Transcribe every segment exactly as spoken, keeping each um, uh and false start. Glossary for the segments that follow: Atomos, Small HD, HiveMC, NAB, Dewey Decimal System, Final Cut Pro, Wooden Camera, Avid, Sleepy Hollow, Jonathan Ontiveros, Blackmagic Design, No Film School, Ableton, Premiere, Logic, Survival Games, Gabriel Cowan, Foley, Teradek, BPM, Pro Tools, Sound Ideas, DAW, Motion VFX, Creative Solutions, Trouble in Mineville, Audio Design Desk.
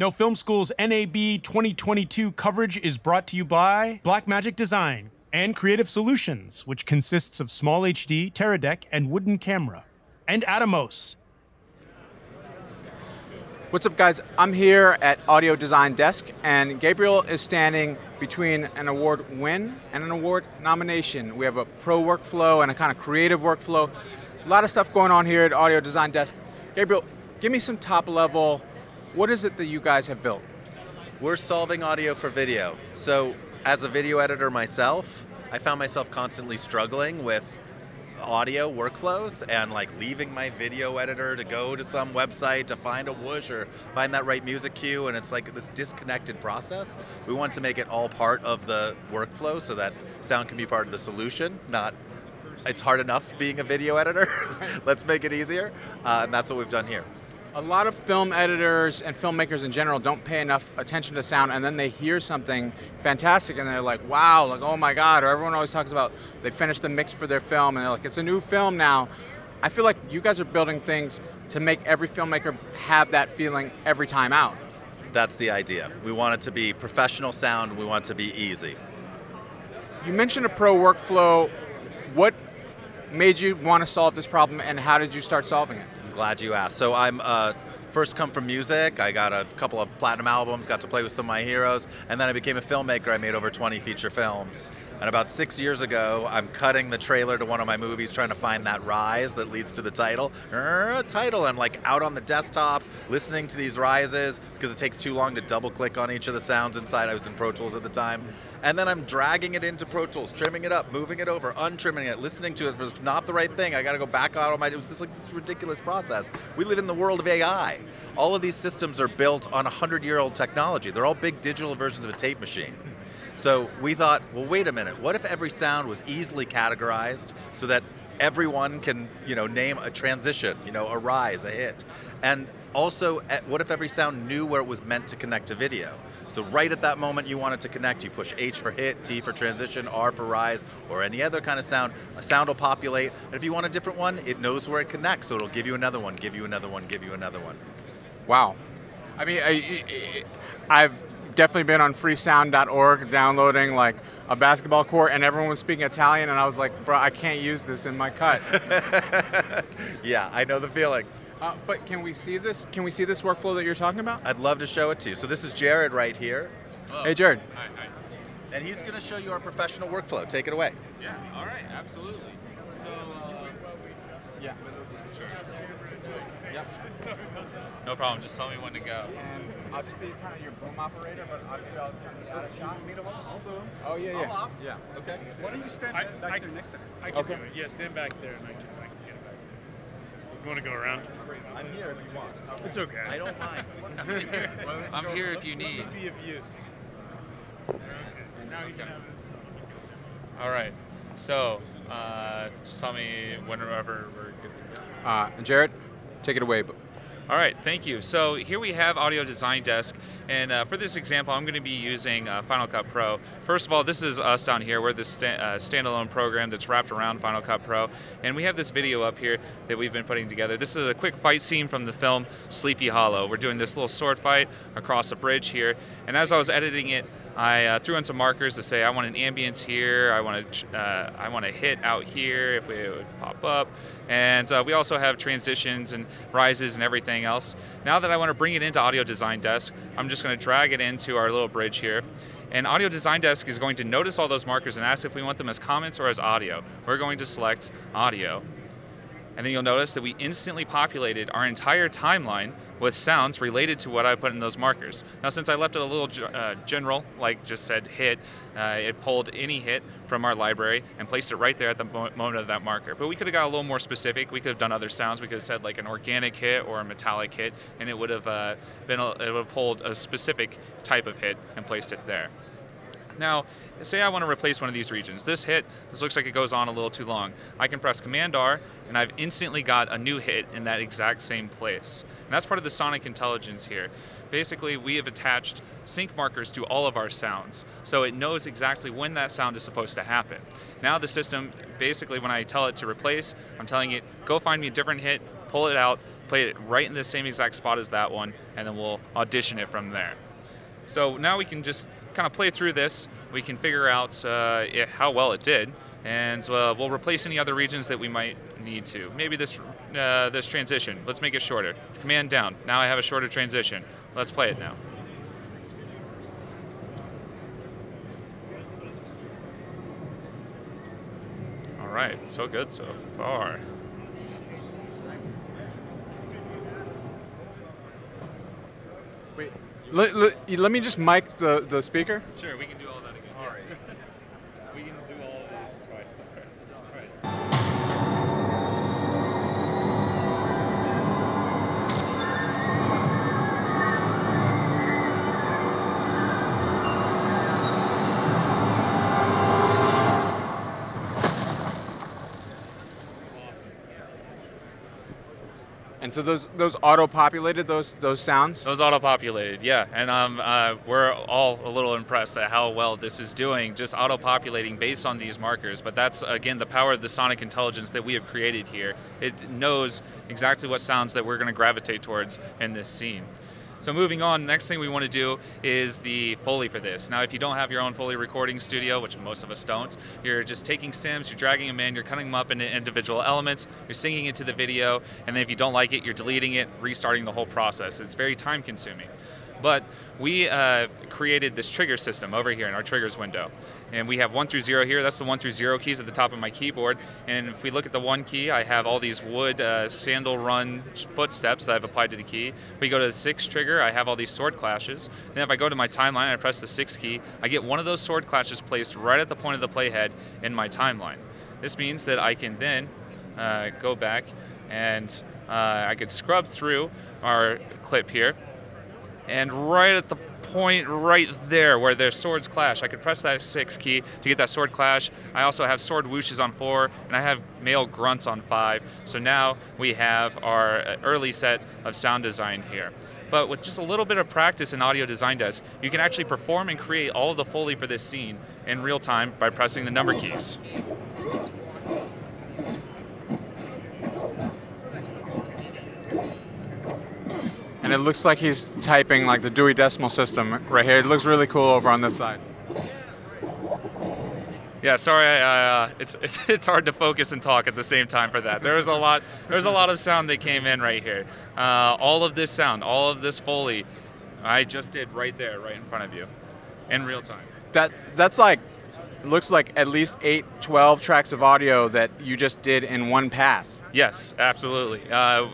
No Film School's N A B twenty twenty-two coverage is brought to you by Blackmagic Design and Creative Solutions, which consists of Small H D, Teradek, and Wooden Camera, and Atomos. What's up, guys? I'm here at Audio Design Desk, and Gabriel is standing between an award win and an award nomination. We have a pro workflow and a kind of creative workflow. A lot of stuff going on here at Audio Design Desk. Gabriel, give me some top level. What is it that you guys have built? We're solving audio for video. So as a video editor myself, I found myself constantly struggling with audio workflows and like leaving my video editor to go to some website to find a whoosh or find that right music cue, and it's like this disconnected process. We want to make it all part of the workflow so that sound can be part of the solution, not it's hard enough being a video editor. Let's make it easier, uh, and that's what we've done here. A lot of film editors and filmmakers in general don't pay enough attention to sound, and then they hear something fantastic and they're like, wow, like, oh my God, or everyone always talks about they finished the mix for their film and they're like, it's a new film now. I feel like you guys are building things to make every filmmaker have that feeling every time out. That's the idea. We want it to be professional sound, we want it to be easy. You mentioned a pro workflow. What made you want to solve this problem, and how did you start solving it? I'm glad you asked. So I'm uh, first come from music. I got a couple of platinum albums, got to play with some of my heroes, and then I became a filmmaker. I made over twenty feature films. And about six years ago, I'm cutting the trailer to one of my movies, trying to find that rise that leads to the title. Er, title, I'm like out on the desktop, listening to these rises, because it takes too long to double click on each of the sounds inside. I was in Pro Tools at the time. And then I'm dragging it into Pro Tools, trimming it up, moving it over, untrimming it, listening to it. If it's not the right thing, I gotta go back out on my, it was just like this ridiculous process. We live in the world of A I. All of these systems are built on one hundred year old technology. They're all big digital versions of a tape machine. So we thought, well, wait a minute, what if every sound was easily categorized so that everyone can, you know, name a transition, you know, a rise, a hit. And also, what if every sound knew where it was meant to connect to video? So right at that moment you want it to connect, you push H for hit, T for transition, R for rise, or any other kind of sound. A sound will populate, and if you want a different one, it knows where it connects, so it'll give you another one, give you another one, give you another one. Wow. I mean, I, I've definitely been on free sound dot org downloading like a basketball court, and everyone was speaking Italian, and I was like, bro, I can't use this in my cut. Yeah, I know the feeling. Uh, but can we see this? Can we see this workflow that you're talking about? I'd love to show it to you. So this is Jared right here. Hello. Hey, Jared. Hi, hi. And he's going to show you our professional workflow. Take it away. Yeah. All right. Absolutely. So. Uh, yeah. Sure. Yep. Sorry about that. No problem. Just tell me when to go. And I'll just be kind of your boom operator, but I'll be out of shot. Me to I'll boom. Oh yeah, yeah. I'll yeah. Okay. Why don't you stand I, back I, there next time? I can okay. do it. Yeah, stand back there, and I can, I can get it back there. You want to go around? I'm here if you want. Okay. It's okay. I don't mind. I'm here if you need. Be of use. Now you can. All right. So uh, just tell me whenever we're good. Uh, Jared, take it away. All right, thank you. So here we have Audio Design Desk, and uh, for this example, I'm going to be using uh, Final Cut Pro. First of all, this is us down here. We're the sta uh, standalone program that's wrapped around Final Cut Pro, and we have this video up here that we've been putting together. This is a quick fight scene from the film Sleepy Hollow. We're doing this little sword fight across a bridge here, and as I was editing it, I uh, threw in some markers to say I want an ambience here, I want to uh, I want to hit out here if we, it would pop up, and uh, we also have transitions and rises and everything else. Now that I want to bring it into Audio Design Desk, I'm just going to drag it into our little bridge here, and Audio Design Desk is going to notice all those markers and ask if we want them as comments or as audio. We're going to select audio, and then you'll notice that we instantly populated our entire timeline with sounds related to what I put in those markers. Now, since I left it a little uh, general, like just said hit, uh, it pulled any hit from our library and placed it right there at the moment of that marker. But we could have got a little more specific. We could have done other sounds. We could have said like an organic hit or a metallic hit, and it would have uh, been a, it would have pulled a specific type of hit and placed it there. Now, say I want to replace one of these regions. This hit, this looks like it goes on a little too long. I can press Command R, and I've instantly got a new hit in that exact same place. And that's part of the sonic intelligence here. Basically, we have attached sync markers to all of our sounds, so it knows exactly when that sound is supposed to happen. Now the system, basically when I tell it to replace, I'm telling it, go find me a different hit, pull it out, play it right in the same exact spot as that one, and then we'll audition it from there. So now we can just kind of play through this. We can figure out uh, it, how well it did, and uh, we'll replace any other regions that we might need to. Maybe this, uh, this transition, let's make it shorter. Command down, now I have a shorter transition. Let's play it now. All right, so good so far. Wait, let, let, let me just mic the, the speaker. Sure, we can do all that again. Sorry. We can do all this twice. All right. And so those those auto-populated, those those sounds? Those auto-populated, yeah. And um, uh, we're all a little impressed at how well this is doing, just auto-populating based on these markers. But that's, again, the power of the sonic intelligence that we have created here. It knows exactly what sounds that we're going to gravitate towards in this scene. So moving on, next thing we want to do is the Foley for this. Now, if you don't have your own Foley recording studio, which most of us don't, you're just taking stems, you're dragging them in, you're cutting them up into individual elements, you're syncing it to the video, and then if you don't like it, you're deleting it, restarting the whole process. It's very time consuming. But we uh, created this trigger system over here in our triggers window. And we have one through zero here. That's the one through zero keys at the top of my keyboard. And if we look at the one key, I have all these wood uh, sandal run footsteps that I've applied to the key. If we go to the six trigger, I have all these sword clashes. Then if I go to my timeline and I press the six key, I get one of those sword clashes placed right at the point of the playhead in my timeline. This means that I can then uh, go back and uh, I could scrub through our clip here. And right at the point right there where their swords clash, I could press that six key to get that sword clash. I also have sword whooshes on four, and I have male grunts on five. So now we have our early set of sound design here. But with just a little bit of practice in Audio Design Desk, you can actually perform and create all of the Foley for this scene in real time by pressing the number keys. And it looks like he's typing like the Dewey Decimal System right here. It looks really cool over on this side. Yeah, sorry, I, uh, it's, it's it's hard to focus and talk at the same time for that. There was a lot, there was a lot of sound that came in right here. Uh, all of this sound, all of this Foley, I just did right there, right in front of you, in real time. That that's like, looks like at least eight, twelve tracks of audio that you just did in one pass. Yes, absolutely. Uh,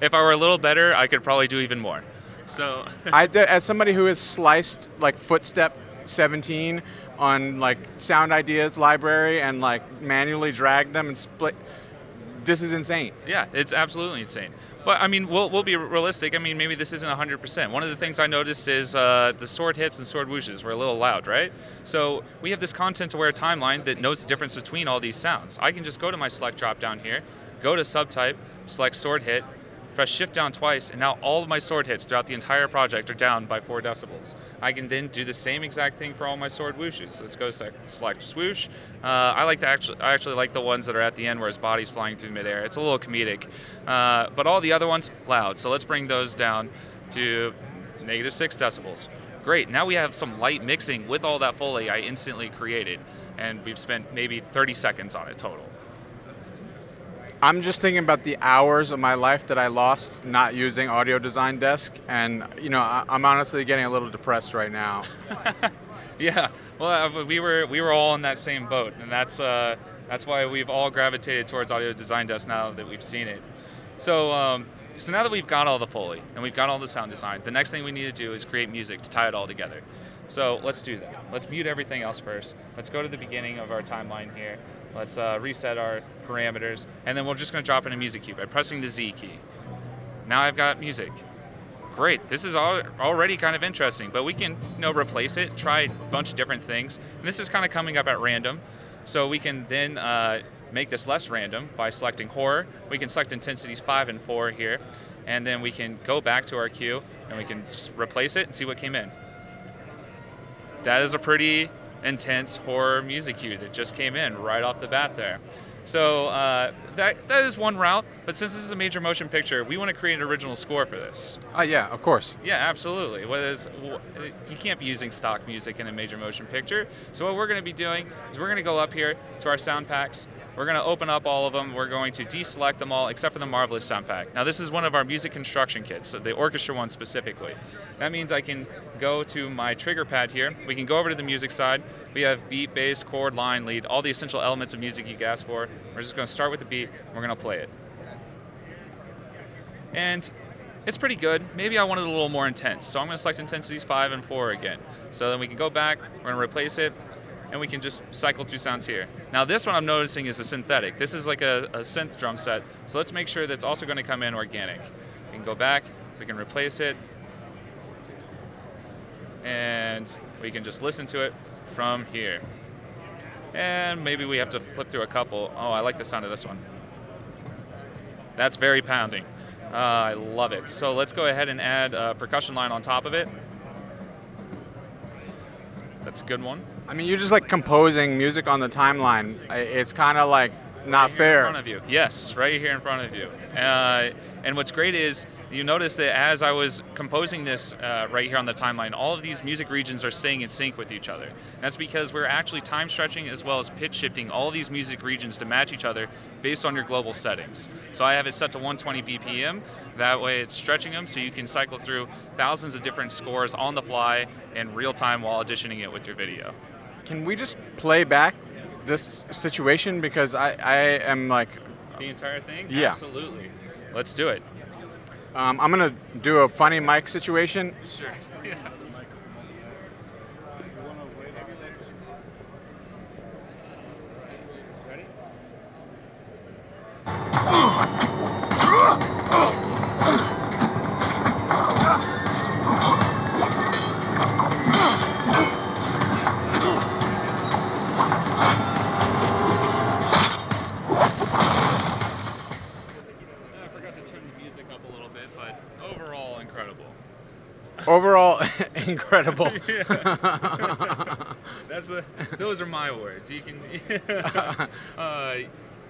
if I were a little better, I could probably do even more. So, I, as somebody who has sliced like footstep seventeen on like Sound Ideas library and like manually dragged them and split, this is insane. Yeah, it's absolutely insane. But I mean, we'll, we'll be realistic. I mean, maybe this isn't one hundred percent. One of the things I noticed is uh, the sword hits and sword whooshes were a little loud, right? So we have this content-aware timeline that knows the difference between all these sounds. I can just go to my select drop down here, go to subtype, select sword hit, press shift down twice, and now all of my sword hits throughout the entire project are down by four decibels. I can then do the same exact thing for all my sword whooshes. Let's go select swoosh. Uh, I like the actually, I actually like the ones that are at the end where his body's flying through midair. It's a little comedic, uh, but all the other ones loud. So let's bring those down to negative six decibels. Great, now we have some light mixing with all that Foley I instantly created, and we've spent maybe thirty seconds on it total. I'm just thinking about the hours of my life that I lost not using Audio Design Desk, and you know, I'm honestly getting a little depressed right now. Yeah, well, we were we were all in that same boat, and that's uh, that's why we've all gravitated towards Audio Design Desk now that we've seen it. So um, so now that we've got all the Foley and we've got all the sound design, the next thing we need to do is create music to tie it all together. So let's do that. Let's mute everything else first. Let's go to the beginning of our timeline here. Let's uh, reset our parameters, and then we're just going to drop in a music cue by pressing the Z key. Now I've got music. Great, this is all already kind of interesting, but we can, you know, replace it, try a bunch of different things. And this is kind of coming up at random, so we can then uh, make this less random by selecting horror. We can select intensities five and four here, and then we can go back to our cue, and we can just replace it and see what came in. That is a pretty intense horror music cue that just came in right off the bat there. So uh, that that is one route, but since this is a major motion picture, we want to create an original score for this. Oh, uh, yeah, of course. Yeah, absolutely. What is, you can't be using stock music in a major motion picture. So what we're going to be doing is we're going to go up here to our sound packs. We're going to open up all of them. We're going to deselect them all except for the Marvelous Sound Pack. Now this is one of our music construction kits, so the orchestra one specifically. That means I can go to my trigger pad here. We can go over to the music side. We have beat, bass, chord, line, lead, all the essential elements of music you could ask for. We're just going to start with the beat, and we're going to play it. And it's pretty good. Maybe I wanted it a little more intense, so I'm going to select intensities five and four again. So then we can go back, we're going to replace it, and we can just cycle through sounds here. Now this one I'm noticing is a synthetic. This is like a, a synth drum set, so let's make sure that's also going to come in organic. We can go back, we can replace it, and we can just listen to it from here. And maybe we have to flip through a couple. Oh, I like the sound of this one. That's very pounding. Uh, I love it. So let's go ahead and add a percussion line on top of it. That's a good one. I mean, you're just like composing music on the timeline. It's kind of like not fair. Right here in front of you. Yes, right here in front of you. Uh, and what's great is you notice that as I was composing this uh, right here on the timeline, all of these music regions are staying in sync with each other. And that's because we're actually time stretching as well as pitch shifting all of these music regions to match each other based on your global settings. So I have it set to one twenty B P M. That way it's stretching them so you can cycle through thousands of different scores on the fly in real time while auditioning it with your video. Can we just play back this situation? Because I, I am like... The entire thing? Yeah. Absolutely. Let's do it. Um, I'm going to do a funny mic situation. Sure. Yeah. Overall, incredible. That's a, those are my words. You can. Yeah. Uh,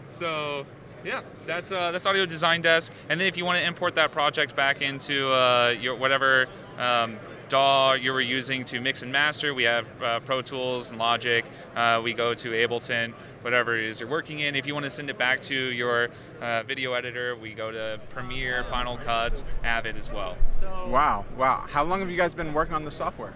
so, yeah, that's uh, that's Audio Design Desk. And then if you want to import that project back into uh, your whatever um, D A W you were using to mix and master, we have uh, Pro Tools and Logic. Uh, we go to Ableton, whatever it is you're working in. If you want to send it back to your uh, video editor, we go to Premiere, Final Cut, Avid as well. Wow, wow. How long have you guys been working on the software?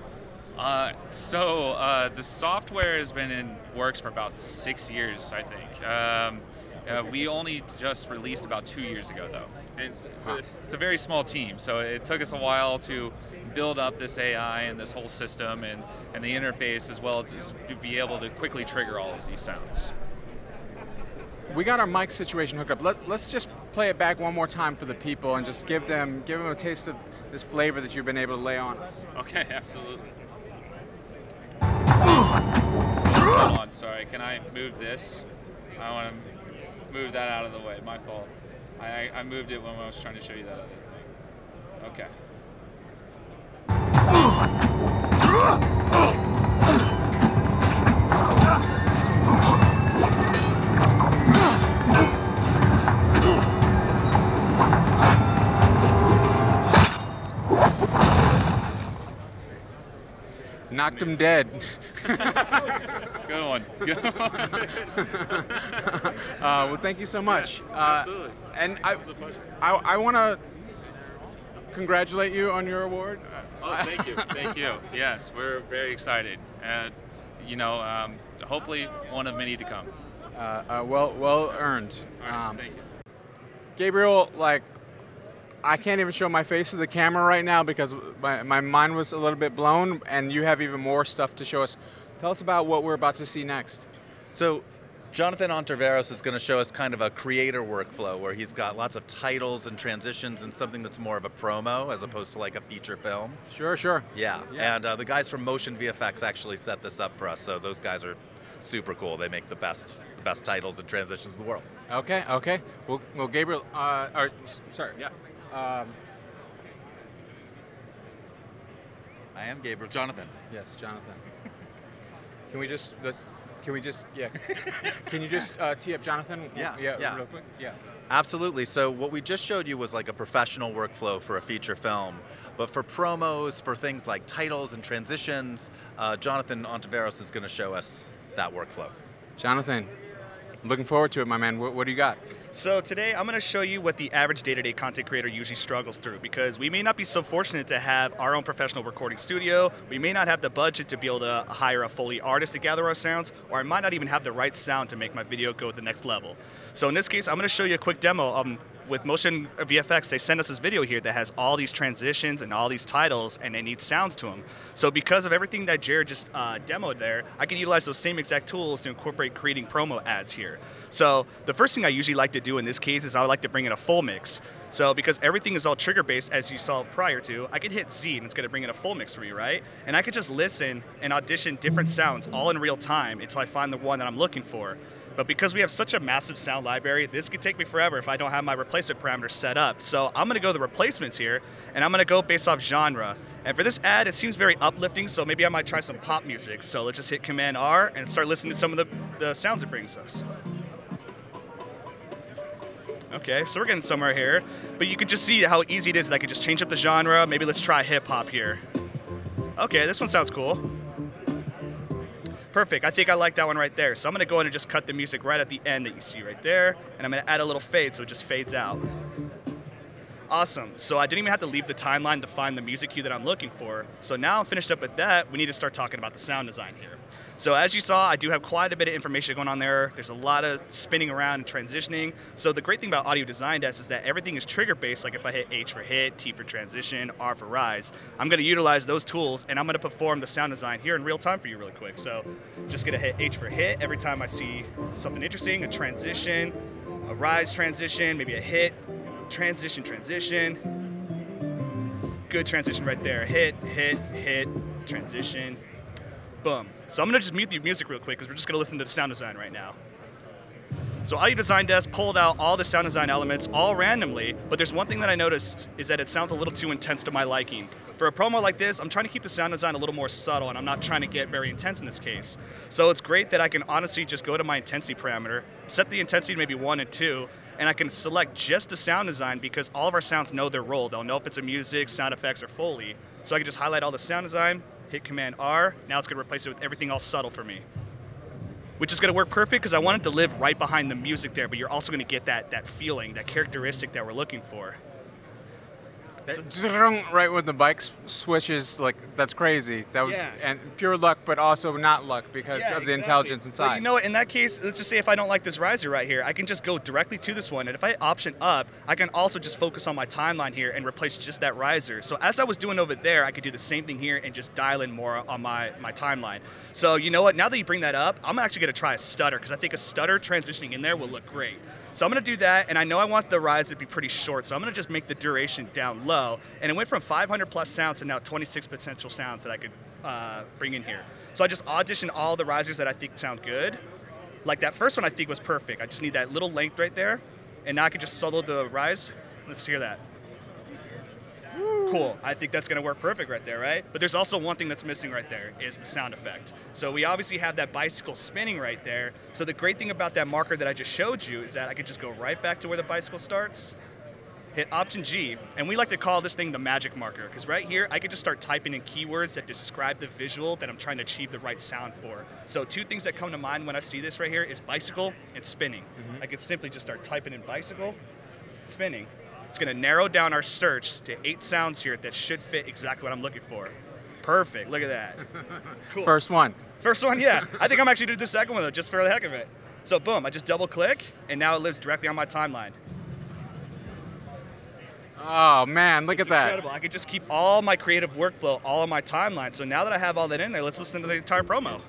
Uh, so uh, the software has been in works for about six years, I think. Um, Uh, we only just released about two years ago, though. And it's, it's, a, it's a very small team, so it took us a while to build up this A I and this whole system and, and the interface, as well as to be able to quickly trigger all of these sounds. We got our mic situation hooked up. Let, let's just play it back one more time for the people and just give them, give them a taste of this flavor that you've been able to lay on us. Okay, absolutely. Hold on, sorry, can I move this? I want to... move that out of the way, my fault. I, I moved it when I was trying to show you that other thing. Okay. Knocked him dead. Good one. Good one. uh, well, thank you so much. Yeah, absolutely. Uh, and I, I, I want to congratulate you on your award. Oh, thank you. Thank you. Yes, we're very excited, and you know, um, hopefully one of many to come. Uh, uh, well, well earned. All right, um, thank you, Gabriel. Like, I can't even show my face to the camera right now because my, my mind was a little bit blown, and you have even more stuff to show us. Tell us about what we're about to see next. So Jonathan Ontiveros is going to show us kind of a creator workflow where he's got lots of titles and transitions and something that's more of a promo as opposed to like a feature film. Sure, sure. Yeah, yeah. And uh, the guys from Motion V F X actually set this up for us, so those guys are super cool. They make the best best titles and transitions in the world. Okay, okay. Well, well Gabriel, uh, or, sorry. Yeah. Um, I am Gabriel. Jonathan. Yes, Jonathan. Can we just, let's, Can we just, yeah. Can you just uh, tee up Jonathan yeah. Yeah, yeah. real quick? Yeah. Absolutely. So what we just showed you was like a professional workflow for a feature film. But for promos, for things like titles and transitions, uh, Jonathan Ontiveros is going to show us that workflow. Jonathan, looking forward to it, my man. What, what do you got? So today I'm going to show you what the average day-to-day content creator usually struggles through, because we may not be so fortunate to have our own professional recording studio. We may not have the budget to be able to hire a Foley artist to gather our sounds, or I might not even have the right sound to make my video go to the next level. So in this case, I'm going to show you a quick demo. Um, with Motion V F X, they send us this video here that has all these transitions and all these titles, and they need sounds to them. So because of everything that Jared just uh, demoed there, I can utilize those same exact tools to incorporate creating promo ads here. So the first thing I usually like to do in this case is I would like to bring in a full mix. So because everything is all trigger-based, as you saw prior to, I could hit Z and it's gonna bring in a full mix for me, right? And I could just listen and audition different sounds all in real time until I find the one that I'm looking for. But because we have such a massive sound library, this could take me forever if I don't have my replacement parameters set up. So I'm gonna go to the replacements here, and I'm gonna go based off genre. And for this ad, it seems very uplifting, so maybe I might try some pop music. So let's just hit Command R and start listening to some of the, the sounds it brings us. Okay, so we're getting somewhere here. But you can just see how easy it is that I could just change up the genre. Maybe let's try hip hop here. Okay, this one sounds cool. Perfect, I think I like that one right there. So I'm gonna go in and just cut the music right at the end that you see right there, and I'm gonna add a little fade so it just fades out. Awesome, so I didn't even have to leave the timeline to find the music cue that I'm looking for. So now I'm finished up with that, we need to start talking about the sound design here. So as you saw, I do have quite a bit of information going on there. There's a lot of spinning around and transitioning. So the great thing about Audio Design Desk is that everything is trigger-based. Like if I hit H for hit, T for transition, R for rise, I'm gonna utilize those tools and I'm gonna perform the sound design here in real time for you really quick. So just gonna hit H for hit every time I see something interesting, a transition, a rise transition, maybe a hit, transition, transition. Good transition right there. Hit, hit, hit, transition. Boom. So I'm going to just mute the music real quick because we're just going to listen to the sound design right now. So Audio Design Desk pulled out all the sound design elements all randomly, but there's one thing that I noticed is that it sounds a little too intense to my liking. For a promo like this, I'm trying to keep the sound design a little more subtle, and I'm not trying to get very intense in this case. So it's great that I can honestly just go to my intensity parameter, set the intensity to maybe one and two, and I can select just the sound design because all of our sounds know their role. They'll know if it's a music, sound effects, or Foley. So I can just highlight all the sound design, hit Command R, now it's gonna replace it with everything else subtle for me. Which is gonna work perfect because I want it to live right behind the music there, but you're also gonna get that, that feeling, that characteristic that we're looking for. That, right when the bike switches, like that's crazy. That was yeah. and pure luck, but also not luck because yeah, of the exactly. intelligence inside. Well, you know what, in that case, let's just say if I don't like this riser right here, I can just go directly to this one. And if I option up, I can also just focus on my timeline here and replace just that riser. So as I was doing over there, I could do the same thing here and just dial in more on my, my timeline. So you know what, now that you bring that up, I'm actually gonna try a stutter because I think a stutter transitioning in there will look great. So I'm gonna do that, and I know I want the rise to be pretty short, so I'm gonna just make the duration down low. And it went from five hundred plus sounds to now twenty-six potential sounds that I could uh, bring in here. So I just auditioned all the risers that I think sound good. Like that first one I think was perfect. I just need that little length right there, and now I can just solo the rise. Let's hear that. Cool, I think that's gonna work perfect right there, right? But there's also one thing that's missing right there is the sound effect. So we obviously have that bicycle spinning right there. So the great thing about that marker that I just showed you is that I could just go right back to where the bicycle starts, hit Option G, and we like to call this thing the magic marker, because right here, I could just start typing in keywords that describe the visual that I'm trying to achieve the right sound for. So two things that come to mind when I see this right here is bicycle and spinning. Mm-hmm. I could simply just start typing in bicycle, spinning. It's gonna narrow down our search to eight sounds here that should fit exactly what I'm looking for. Perfect, look at that. Cool. First one. First one, yeah. I think I'm actually gonna do the second one though, just for the heck of it. So boom, I just double click, and now it lives directly on my timeline. Oh man, look it's at incredible. That. I could just keep all my creative workflow, all of my timeline. So now that I have all that in there, let's listen to the entire promo.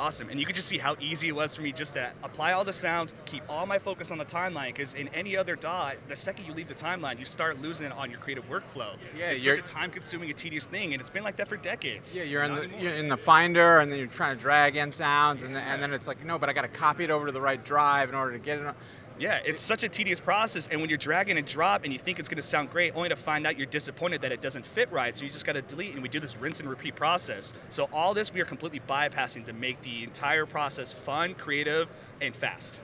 Awesome, and you can just see how easy it was for me just to apply all the sounds, keep all my focus on the timeline, because in any other dot, the second you leave the timeline, you start losing it on your creative workflow. Yeah, it's you're, such a time-consuming, a tedious thing, and it's been like that for decades. Yeah, you're in the, you're in the Finder, and then you're trying to drag in sounds, and then, and then it's like, no, but I got to copy it over to the right drive in order to get it on. Yeah, it's such a tedious process, and when you're dragging and drop and you think it's going to sound great, only to find out you're disappointed that it doesn't fit right, so you just got to delete, and we do this rinse and repeat process. So all this we are completely bypassing to make the entire process fun, creative, and fast.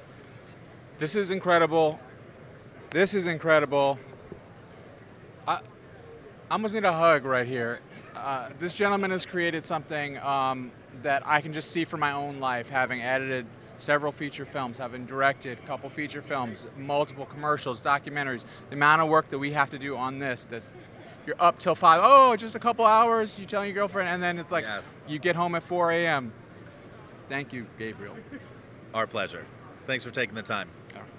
This is incredible. This is incredible. I, I almost need a hug right here. Uh, this gentleman has created something um, that I can just see from my own life, having edited several feature films, having directed a couple feature films, multiple commercials, documentaries. The amount of work that we have to do on this, this you're up till five, oh, just a couple hours, you tell your girlfriend, and then it's like, yes. You get home at four A M Thank you, Gabriel. Our pleasure. Thanks for taking the time. All right.